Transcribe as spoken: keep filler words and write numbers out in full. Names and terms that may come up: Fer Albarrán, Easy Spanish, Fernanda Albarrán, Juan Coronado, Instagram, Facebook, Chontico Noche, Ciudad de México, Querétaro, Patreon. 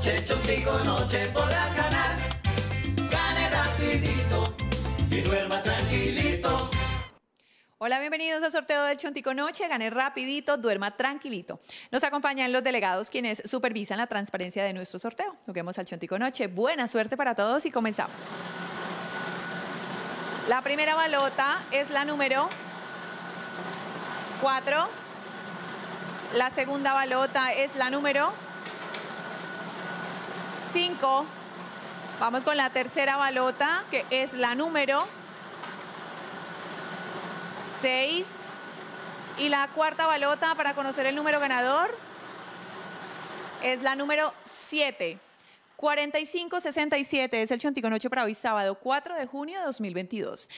noche, Chontico Noche podrás ganar. Gane rapidito y duerma tranquilito. Hola, bienvenidos al sorteo del Chontico Noche. Gane rapidito, duerma tranquilito. Nos acompañan los delegados quienes supervisan la transparencia de nuestro sorteo. Juguemos al Chontico Noche. Buena suerte para todos y comenzamos. La primera balota es la número cuatro. La segunda balota es la número cinco. Vamos con la tercera balota, que es la número seis. Y la cuarta balota para conocer el número ganador es la número siete. cuarenta y cinco sesenta y siete es el Chontico Noche para hoy sábado cuatro de junio de dos mil veintidós.